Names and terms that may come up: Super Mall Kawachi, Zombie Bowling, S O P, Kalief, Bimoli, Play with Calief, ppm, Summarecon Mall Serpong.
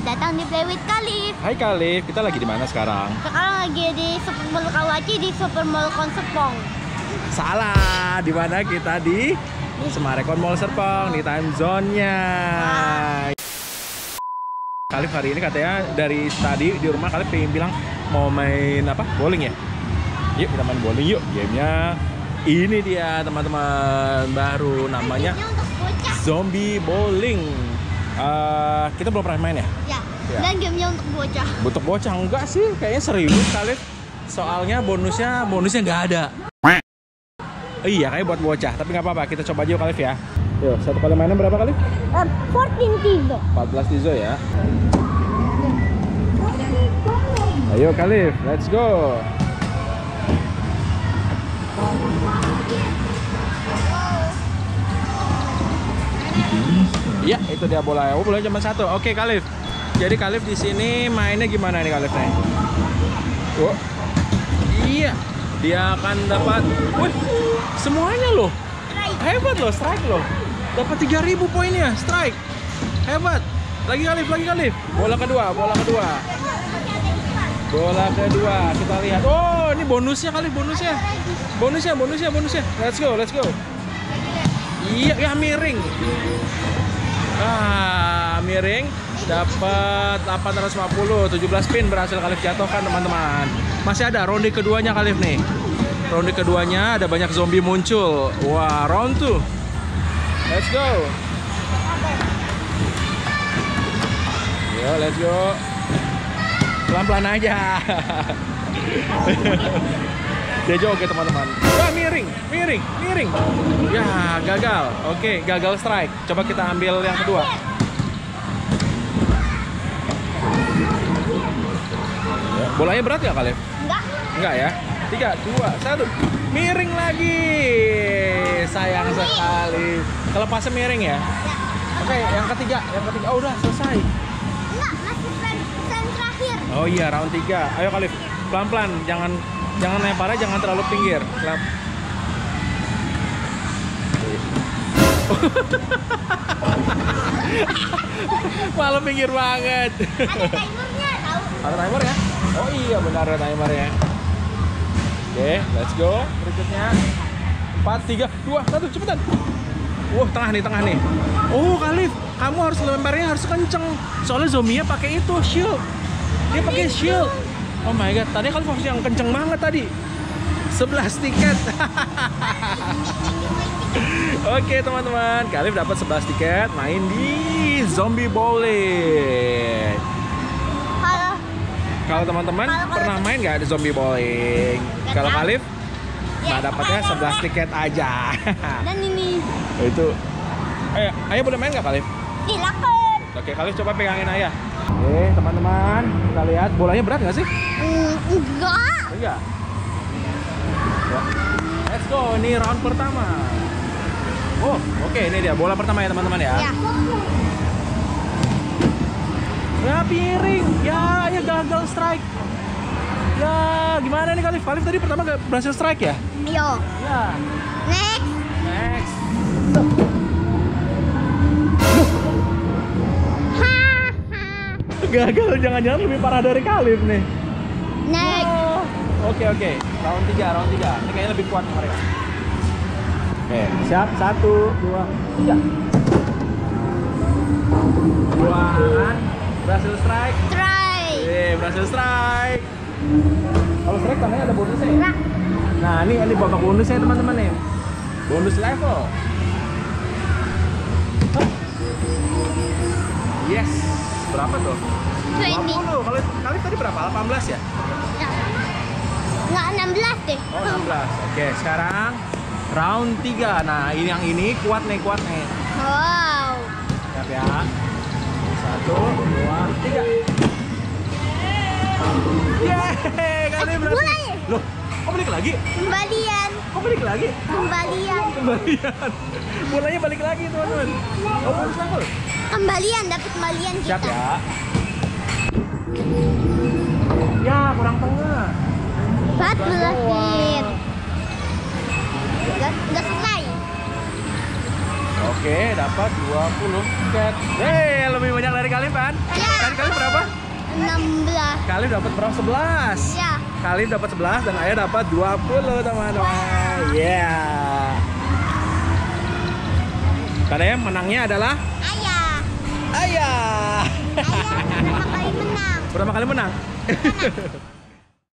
Selamat datang di Play with Calief. Hai Calief, kita lagi di mana sekarang? Sekarang lagi di Super Mall Kawachi di Super Mall Serpong. Salah, di mana kita di Summarecon Mall Serpong di time zone-nya. Calief hari ini katanya dari tadi di rumah Calief pengen bilang mau main apa? Bowling ya? Yuk kita main bowling yuk. Gamenya ini dia teman-teman, baru namanya Zombie Bowling. Kita belum pernah main ya? Ya. Dan gamenya untuk bocah. Untuk bocah enggak sih? Kayaknya serius kali. Soalnya bonusnya nggak ada. Iya, kayak buat bocah. Tapi nggak apa-apa. Kita coba aja kali ya. Yo, satu kali mainan berapa kali? 14 tizo. 14 tizo ya. Ayo Calief, let's go. Ya, itu dia bola. Oh, bolanya cuma satu. Oke, Calief. Jadi Calief di sini mainnya gimana nih Calief nih? Oh. Iya, dia akan dapat. Wih, semuanya loh. Hebat loh, strike loh. Dapat 3000 poinnya, strike. Hebat. Lagi Calief. Bola kedua. Bola kedua. Kita lihat. Oh, ini bonusnya Calief, bonusnya. Let's go. Iya, ya miring. Miring dapat 850, 17 pin berhasil Calief jatuhkan teman-teman. Masih ada ronde keduanya Calief nih. Ronde keduanya ada banyak zombie muncul. Wah, round 2. Let's go. Yo, let's go. Pelan-pelan aja. Dia joget teman-teman. Wah, miring. Ya, gagal. Oke, gagal strike. Coba kita ambil yang kedua. Bolanya berat ya Calief? Enggak ya. 3, 2, 1. Miring lagi. Sayang sekali. Kalau pasnya miring ya. Oke, yang ketiga. Oh, udah selesai. Enggak, masih terakhir. Oh iya, round 3. Ayo Calief, pelan-pelan, jangan lemparnya, jangan terlalu pinggir. Malah pinggir banget. Ada timernya tahu? Ada timer ya? Oh iya benar ada timernya. Oke, let's go. Berikutnya 4, 3, 2, 1, cepetan. Wah, tengah nih. Oh Calief, kamu harus lemparnya harus kenceng. Soalnya zombie-nya pakai itu shield. Dia pakai shield. Oh my god, tadi kan fokus yang kenceng banget tadi. 11 tiket. Oke teman-teman, Calief dapat 11 tiket main di Zombie Bowling. Kalau teman-teman pernah main nggak di Zombie Bowling? Kalau Calief, nah dapatnya 11 tiket aja. Dan ini. Itu. Ayah boleh main nggak Calief? Silakan. Oke, Calief coba pegangin ayah. Oke, teman-teman, kita lihat bolanya berat nggak sih? Enggak. Let's go, ini round pertama. Oh, oke, ini dia bola pertama ya teman-teman ya. Ya piring, ya gagal strike. Ya gimana nih Calief? Calief tadi pertama nggak berhasil strike ya? Iya. Ya. Next. Gagal, jangan-jangan lebih parah dari Calief nih. Next. Oke. Round 3. Ini kayaknya lebih kuat mereka. Oke, siap. 1, 2, 3. Wah, berhasil strike. Kalau strike tangannya ada bonusnya. Ya? Nah, ini babak bonusnya teman-teman nih. Bonus level. Yes. Berapa tuh? 20. Kali tadi berapa? 18 ya? Enggak, 16 deh. Oh, 16. Oke, sekarang round 3. Nah, ini yang ini kuat nih. Wow. Siap ya. 1, 2, 3. Yeay, kali berhasil. Loh, kok balik lagi? Kembalian. Bolanya balik lagi, teman-teman. Oh, bonus level. Dapat kembalian kita. Siap ya. Ya, kurang tengah. 14 menit. Udah selesai. Oke, Oke, dapat 20 tiket. Yeay, lebih banyak dari Kalief kan? Iya. Dari Kalief berapa? 16. Kalief dapat berapa? 11. Iya. Kalief dapat 11 dan Ayah dapat 20, teman-teman. Iya. Karena menangnya adalah Ayah. Ayah. Ayah, berapa kali menang? Berapa kali menang?